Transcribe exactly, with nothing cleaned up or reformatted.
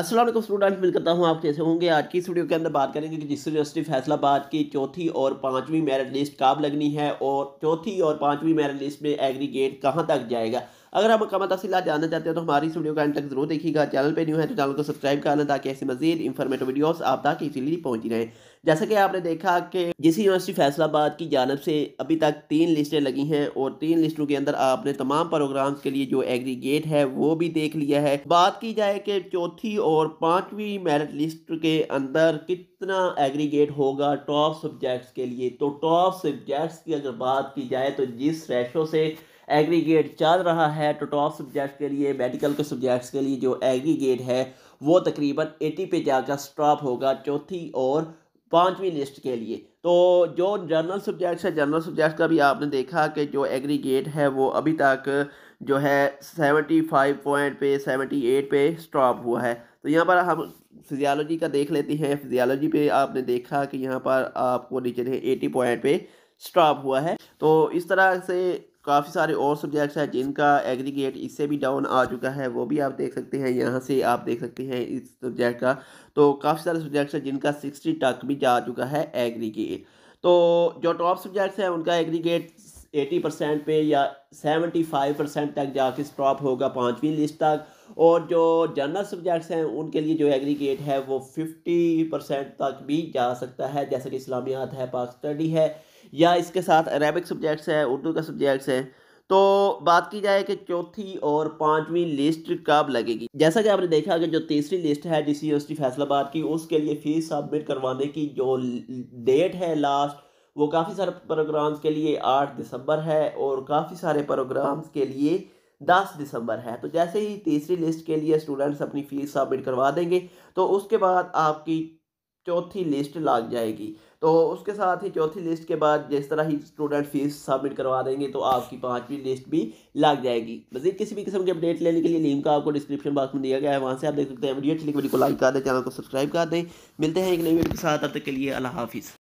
अस्सलाम वालेकुम स्टूडेंट, मिल करता हूँ आप कैसे होंगे। आज की इस वीडियो के अंदर बात करेंगे कि जीसी यूनिवर्सिटी फैसलाबाद की चौथी और पाँचवीं मेरिट लिस्ट कब लगनी है और चौथी और पाँचवीं मेरिट लिस्ट में एग्रीगेट कहाँ तक जाएगा। अगर आप मुकम्मल तफसीलात जानना चाहते हैं तो हमारी इस वीडियो का अंत तक जरूर देखिएगा। चैनल पे न्यू है तो चैनल को सब्सक्राइब कर लें ताकि ऐसी मजीद इंफॉर्मेटिव वीडियोस आप तक इजीली पहुंची रहें। जैसा कि आपने देखा कि जीसी यूनिवर्सिटी फैसलाबाद की जानिब से अभी तक तीन लिस्टें लगी हैं और तीन लिस्टों के अंदर आपने तमाम प्रोग्राम्स के लिए जो एग्रीगेट है वो भी देख लिया है। बात की जाए कि चौथी और पाँचवीं मेरिट लिस्ट के अंदर कितना एग्रीगेट होगा टॉप सब्जेक्ट्स के लिए, तो टॉप सब्जेक्ट्स की अगर बात की जाए तो जिस रेशो से एग्रीगेट चल रहा है तो टॉप सब्जेक्ट के लिए, मेडिकल के सब्जेक्ट्स के लिए जो एग्रीगेट है वो तकरीबन अस्सी पे जाकर स्टॉप होगा चौथी और पाँचवीं लिस्ट के लिए। तो जो जनरल सब्जेक्ट्स है, जनरल सब्जेक्ट्स का भी आपने देखा कि जो एग्रीगेट है वो अभी तक जो है सेवेंटी फाइव पॉइंट पे सेवेंटी एट पे स्टॉप हुआ है। तो यहाँ पर हम फिजियोलॉजी का देख लेते हैं। फिजियोलॉजी पे आपने देखा कि यहाँ पर आपको नीचे एटी पॉइंट पे स्टॉप हुआ है। तो इस तरह से काफ़ी सारे और सब्जेक्ट्स हैं जिनका एग्रीगेट इससे भी डाउन आ चुका है, वो भी आप देख सकते हैं। यहाँ से आप देख सकते हैं इस सब्जेक्ट का, तो काफ़ी सारे सब्जेक्ट्स हैं जिनका सिक्सटी तक भी जा चुका है एग्रीगेट। तो जो टॉप सब्जेक्ट्स हैं उनका एग्रीगेट एटी परसेंट पे या सेवेंटी फाइव परसेंट तक जाके स्टॉप होगा पाँचवीं लिस्ट तक, और जो जनरल सब्जेक्ट्स हैं उनके लिए जो एग्रीगेट है वो फिफ्टी परसेंट तक भी जा सकता है, जैसे कि इस्लामियात है, पाक स्टडी है, या इसके साथ अरेबिक सब्जेक्ट्स है, उर्दू का सब्जेक्ट्स है। तो बात की जाए कि चौथी और पाँचवीं लिस्ट कब लगेगी। जैसा कि आपने देखा कि जो तीसरी लिस्ट है जीसी यूनिवर्सिटी फैसलाबाद की, उसके लिए फीस सबमिट करवाने की जो डेट है लास्ट, वो काफ़ी सारे प्रोग्राम्स के लिए आठ दिसंबर है और काफ़ी सारे प्रोग्राम्स के लिए दस दिसंबर है। तो जैसे ही तीसरी लिस्ट के लिए स्टूडेंट्स अपनी फ़ीस सबमिट करवा देंगे तो उसके बाद आपकी चौथी लिस्ट लग जाएगी। तो उसके साथ ही चौथी लिस्ट के बाद जिस तरह ही स्टूडेंट फीस सबमिट करवा देंगे तो आपकी पाँचवीं लिस्ट भी लग जाएगी। मज़ीद किसी भी किस्म के अपडेट लेने के लिए लिंक आपको डिस्क्रिप्शन बॉक्स में दिया गया है, वहाँ से आप देख सकते हैं। वीडियो अच्छी लगी वीडियो को लाइक कर दें, चैनल को सब्सक्राइब कर दें। मिलते हैं एक नई वीडियो के साथ, तब तक के लिए अल्लाह हाफिज़।